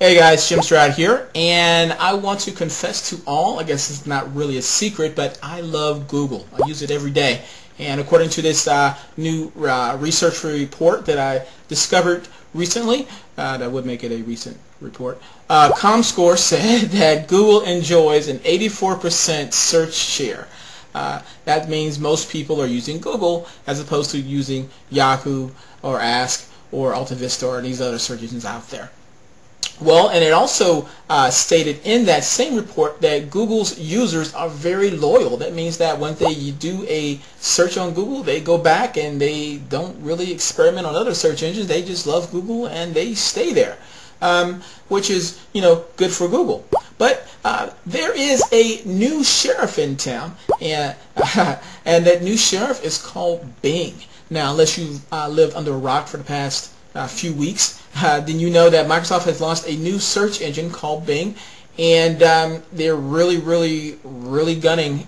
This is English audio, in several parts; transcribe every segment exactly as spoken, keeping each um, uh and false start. Hey guys, Jim Stroud here, and I want to confess to all, I guess it's not really a secret, but I love Google. I use it every day. And according to this uh, new uh, research report that I discovered recently, uh, that would make it a recent report, uh, ComScore said that Google enjoys an eighty-four percent search share. Uh, that means most people are using Google as opposed to using Yahoo or Ask or AltaVista or these other search engines out there. Well, and it also uh, stated in that same report that Google's users are very loyal. That means that when they do a search on Google, they go back and they don't really experiment on other search engines. They just love Google and they stay there, um, which is, you know, good for Google. But uh, there is a new sheriff in town, and, uh, and that new sheriff is called Bing. Now, unless you've uh, lived under a rock for the past a few weeks, uh, then you know that Microsoft has launched a new search engine called Bing, and um, they're really, really, really gunning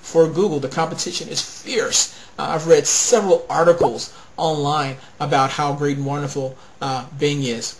for Google. The competition is fierce. Uh, I've read several articles online about how great and wonderful uh, Bing is.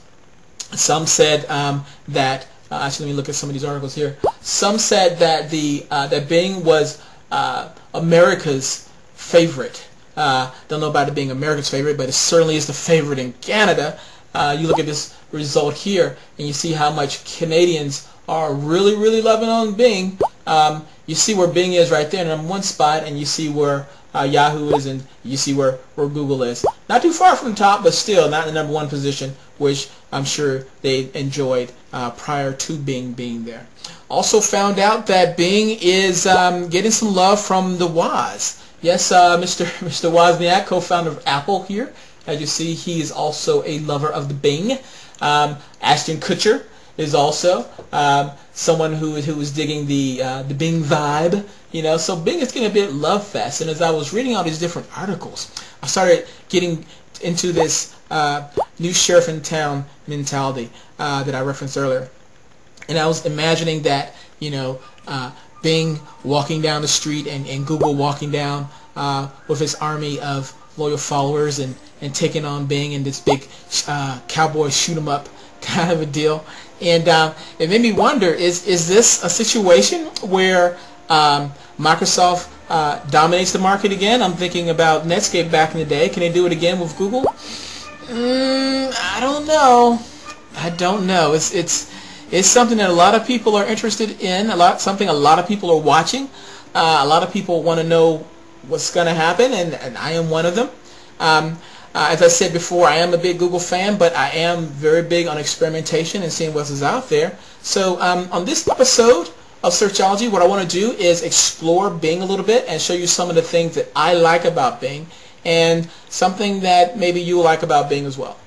Some said um, that, uh, actually let me look at some of these articles here. Some said that, the, uh, that Bing was uh, America's favorite. Uh, don't know about it being America's favorite, but it certainly is the favorite in Canada. Uh, you look at this result here, and you see how much Canadians are really, really loving on Bing. Um, you see where Bing is right there in one spot, and you see where uh, Yahoo is, and you see where, where Google is. Not too far from the top, but still not in the number one position, which I'm sure they enjoyed uh, prior to Bing being there. Also found out that Bing is um, getting some love from the Woz. Yes, uh, Mister Mister Wozniak, co-founder of Apple here. As you see, he is also a lover of the Bing. Um, Ashton Kutcher is also um, someone who who is digging the uh, the Bing vibe. You know, so Bing is getting a bit love fest. And as I was reading all these different articles, I started getting into this uh, new sheriff in town mentality uh, that I referenced earlier, and I was imagining that, you know, Uh, Bing walking down the street and, and Google walking down uh, with his army of loyal followers and, and taking on Bing in this big uh, cowboy shoot 'em up kind of a deal. And uh, it made me wonder, is, is this a situation where um, Microsoft uh, dominates the market again? I'm thinking about Netscape back in the day. Can they do it again with Google? Mm, I don't know. I don't know. It's it's. It's something that a lot of people are interested in, a lot, something a lot of people are watching. Uh, a lot of people want to know what's going to happen, and, and I am one of them. Um, uh, as I said before, I am a big Google fan, but I am very big on experimentation and seeing what is out there. So um, on this episode of Searchology, what I want to do is explore Bing a little bit and show you some of the things that I like about Bing and something that maybe you like about Bing as well.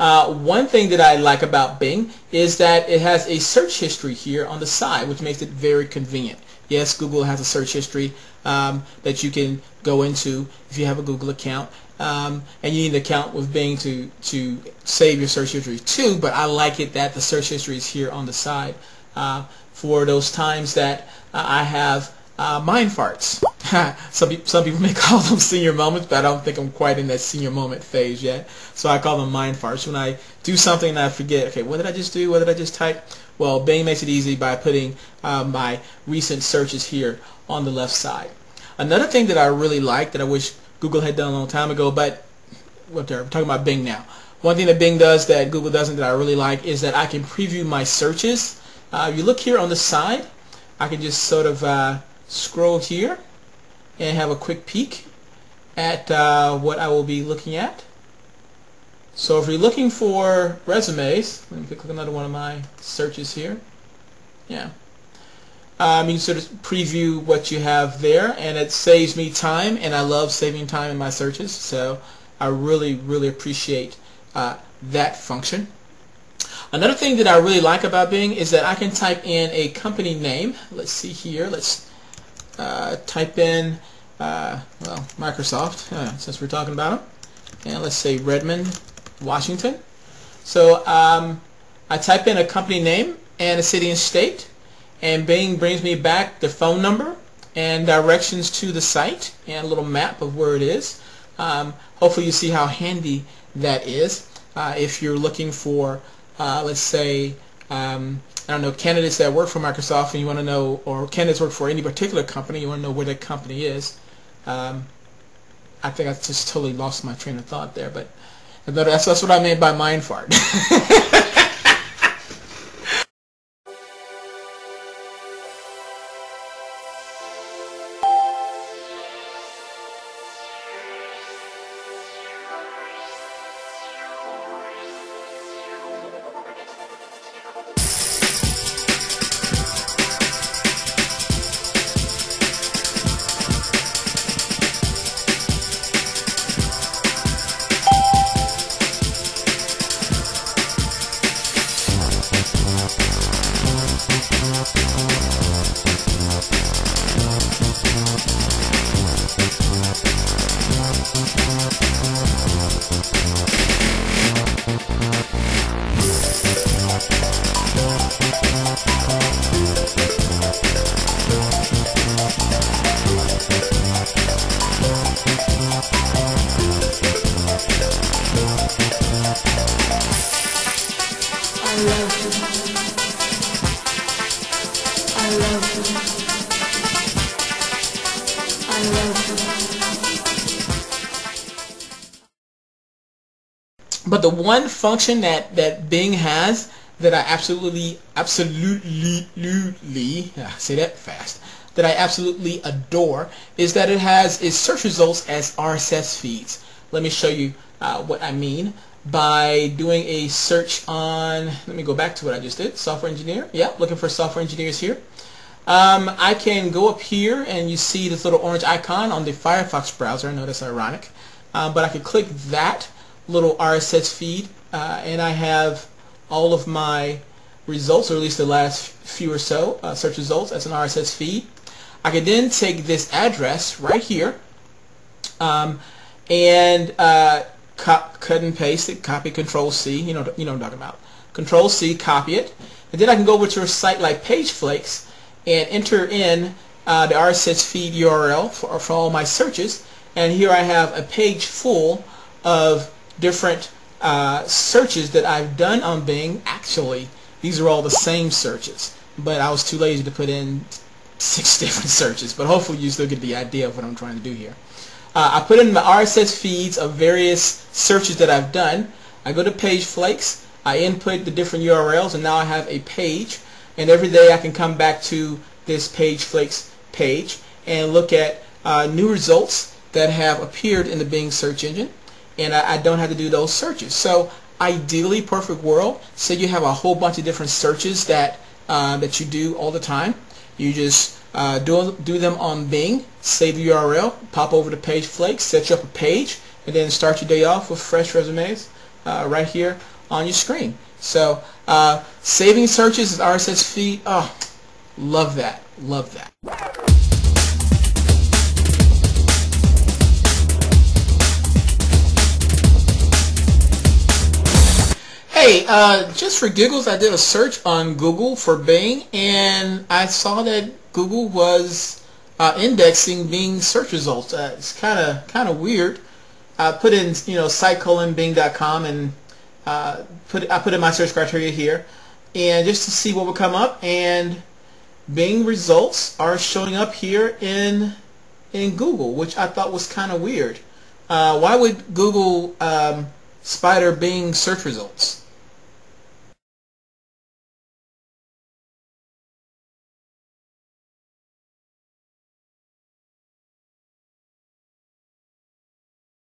Uh, one thing that I like about Bing is that it has a search history here on the side, which makes it very convenient. Yes, Google has a search history um, that you can go into if you have a Google account, um, and you need an account with Bing to, to save your search history too, but I like it that the search history is here on the side uh, for those times that uh, I have uh, mind farts. some, pe some people may call them senior moments, but I don't think I'm quite in that senior moment phase yet. So I call them mind farts. When I do something and I forget, okay, what did I just do? What did I just type? Well, Bing makes it easy by putting uh, my recent searches here on the left side. Another thing that I really like that I wish Google had done a long time ago, but what they're talking about Bing now. One thing that Bing does that Google doesn't that I really like is that I can preview my searches. Uh, if you look here on the side, I can just sort of uh, scroll here and have a quick peek at uh, what I will be looking at. So if you're looking for resumes, let me click another one of my searches here. Yeah, um, you can sort of preview what you have there, and it saves me time, and I love saving time in my searches, so I really, really appreciate uh, that function. Another thing that I really like about Bing is that I can type in a company name. Let's see here. Let's uh, type in uh, well, Microsoft, uh, since we're talking about them. And let's say Redmond, Washington. So um, I type in a company name and a city and state, and Bing brings me back the phone number and directions to the site and a little map of where it is. Um, hopefully you see how handy that is uh, if you're looking for, uh, let's say, um, I don't know, candidates that work for Microsoft and you want to know, or candidates work for any particular company, you want to know where that company is. Um, I think I just totally lost my train of thought there, but that's, that's what I meant by mind fart. But the one function that, that Bing has that I absolutely, absolutely, absolutely, ah, say that fast, that I absolutely adore is that it has its search results as R S S feeds. Let me show you uh, what I mean by doing a search on, let me go back to what I just did, software engineer. Yeah, looking for software engineers here. Um, I can go up here and you see this little orange icon on the Firefox browser. I know that's ironic, um, but I could click that little R S S feed uh, and I have all of my results, or at least the last few or so uh, search results as an R S S feed. I could then take this address right here um, and uh, cut, cut and paste it, copy Control C, you know, you know what I'm talking about. Control C, copy it, and then I can go over to a site like Pageflakes and enter in uh, the R S S feed U R L for, for all my searches, and here I have a page full of different uh, searches that I've done on Bing. Actually, these are all the same searches, but I was too lazy to put in six different searches, but hopefully you still get the idea of what I'm trying to do here. Uh, I put in my R S S feeds of various searches that I've done. I go to Pageflakes, I input the different U R Ls, and now I have a page, and every day I can come back to this Pageflakes page and look at uh, new results that have appeared in the Bing search engine, and I, I don't have to do those searches. So ideally, perfect world, say you have a whole bunch of different searches that uh, that you do all the time. You just uh, do, do them on Bing, save the U R L, pop over to Pageflakes, set you up a page, and then start your day off with fresh resumes uh, right here on your screen. So uh, saving searches as R S S feed, oh, love that, love that. Hey, uh, just for giggles, I did a search on Google for Bing, and I saw that Google was uh, indexing Bing's search results. Uh, it's kind of kind of weird. I put in, you know, site colon Bing dot com, and uh, put I put in my search criteria here, and just to see what would come up. And Bing results are showing up here in in Google, which I thought was kind of weird. Uh, why would Google um, spider Bing search results?